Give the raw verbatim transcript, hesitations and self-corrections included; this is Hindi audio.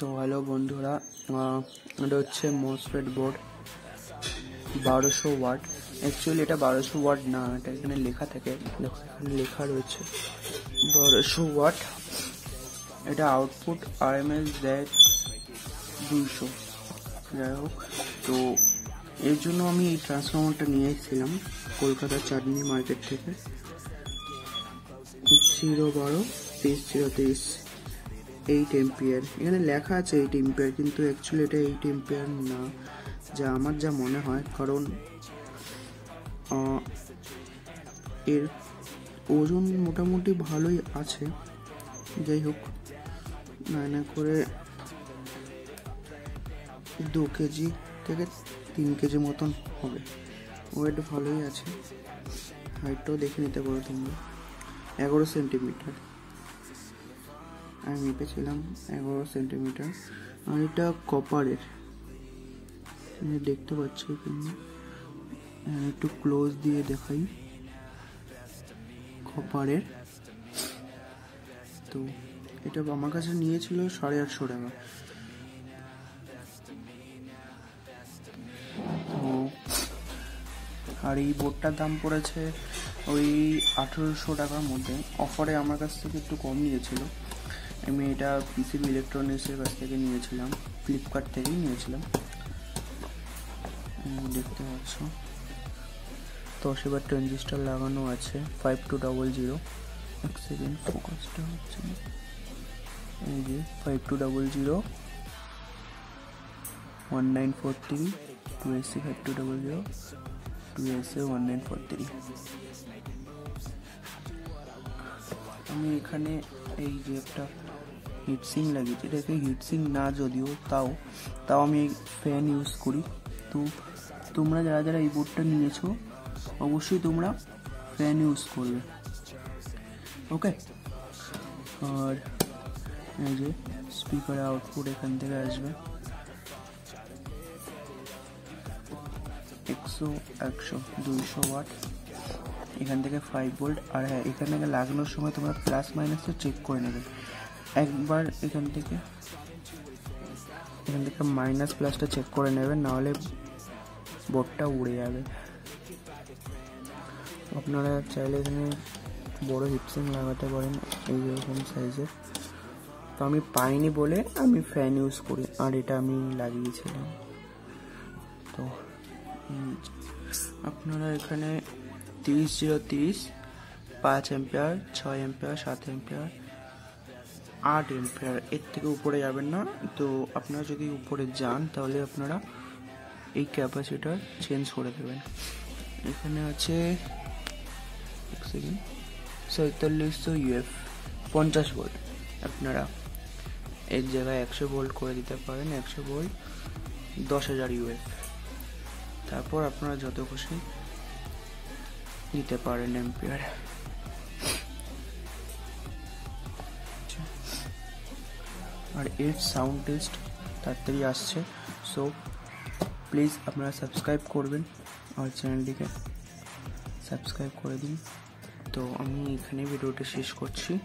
तो हेलो बंधुरा हे मसफेट बोर्ड बारोशो वाट एक्चुअली बारोशो वाट ना लेखा थे लेखा रही है बारोशो वाट एट आउटपुट आरएमएस दे दुशो जो तो एर जो हमें ट्रांसफर्मार नहीं कलकता चाटनी मार्केट थे जीरो बारो तेईस जीरो तेईस एट एम्पियर ये लेखा आट एम्पियर क्योंकि एक्चुअली एट एम्पियर ना जा आमार जा मने हय कारण एर ओजन मोटामुटी भालोई आछे जाई होक नाना करे दो केजी थेके तीन केजी मतन होबे वेट भालोई आछे हाइटटाओ देखे निते पारो तोमरा एगारो सेंटीमीटर आमि मेपेছিলাম एगारो सेंटीमीटर और एटा कपारेर देखते एक तो क्लोज दिए देखाई कपारेर तो ये साढ़े आठशो टाका और ये बोर्डटार दाम पड़ेছে ওই আঠারোশো টাকার মধ্যে অফারে আমার কাছ থেকে একটু কম নিয়েছিল আমি এটা পিসিবি ইলেকট্রনিক্সের কাছ থেকে নিয়েছিলাম ফ্লিপকার্ট থেকে নিয়েছিলাম देखते हैं तो बार ट्रांजिस्टर लागानो फाइव टू डबल जिरो एक second focus five two double zero one nine four three two S C five two double zero two S C one nine four three हमें एखे ये हिटसिंग लगे हिटसिंग ना जदिव ताओ फैन यूज करी तो तुम्हारा जरा जरा बोर्डटा नियेछो अवश्य तुम्हारा फैन यूज करबे ओके और ये जो स्पीकर आउटपुट एखान थेके आसबे सौ सौ दुशो वाट एखान थेके फाइव वोल्ट और हाँ एखाने लागानोर समय तुम्हारा प्लस माइनस चेक करे नेबे एक बार एखान थेके माइनस प्लस चेक कर बोर्डा उड़े जाए अपनारा चाहले बड़ो हिपसिंग लगाते साइजे तो पाईनी बोले फैन यूज करी और ये लागिए तो अपनारा एखाने तीस जीरो तीस पाँच एम्पियर छय एम्पियर सात एम्पियर आठ एम्पियर एर ऊपरे जाबेन ना तो अपना जो ऊपरे जान ताहले अपनारा कैपासिटर चेंज कर देवें एखाने आछे एक सेकेंड सैंतालिस सौ यूएफ पचास वोल्ट अपनारा एक जगह सौ वोल्ट कर दीते पारेन सौ वोल्ट दस हज़ार यूएफ तारपर अपनारा जत खुशी दीते पारेन एम्पियर और एर साउंड टेस्ट ताड़ाताड़ी आसछे सो प्लिज अपनारा सबस्क्राइब करबें और चैनलटिके सबस्क्राइब कर दिन तो आमी एखाने भिडियोटा शेष करछि।